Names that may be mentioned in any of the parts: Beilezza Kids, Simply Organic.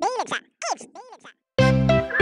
Beilezza Kids, Beilezza. Beilezza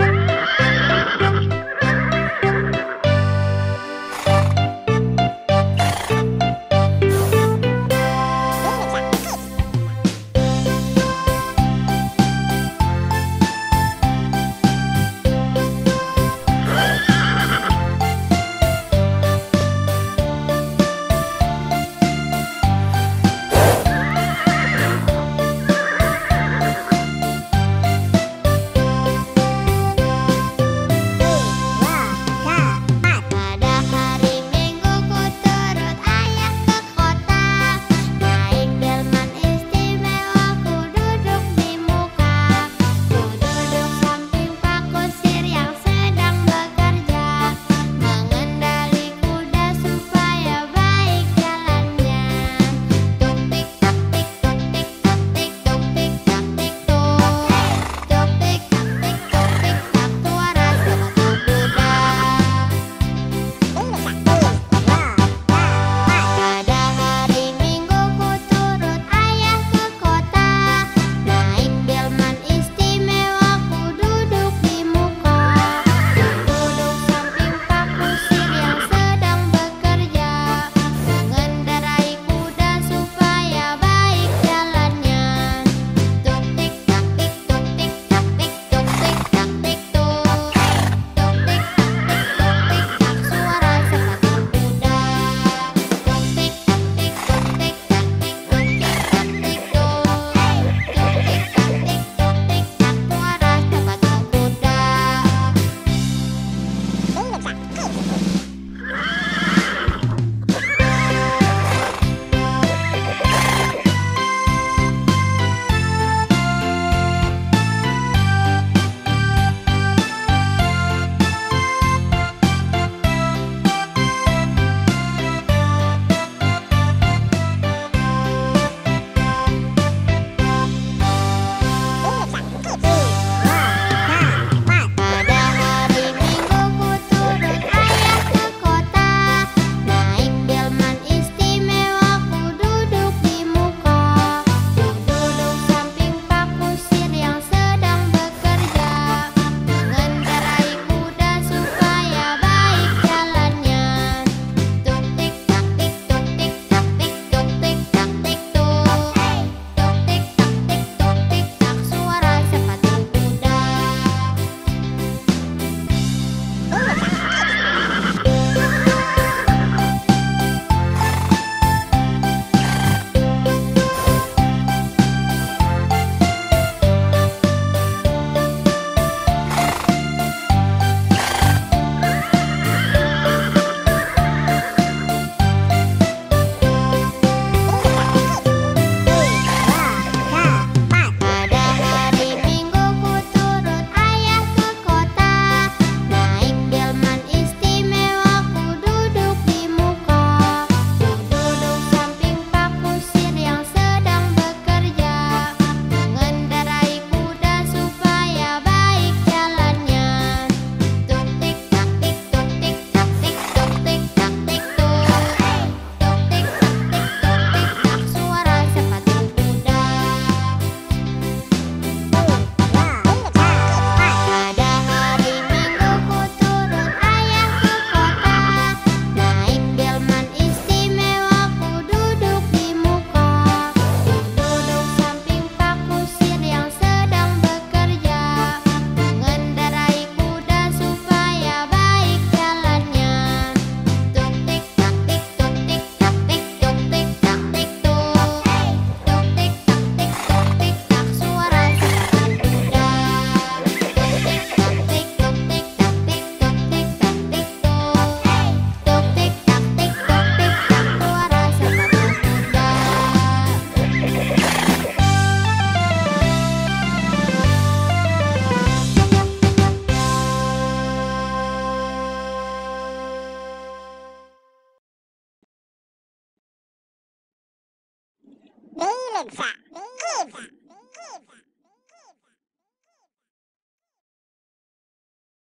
Kids.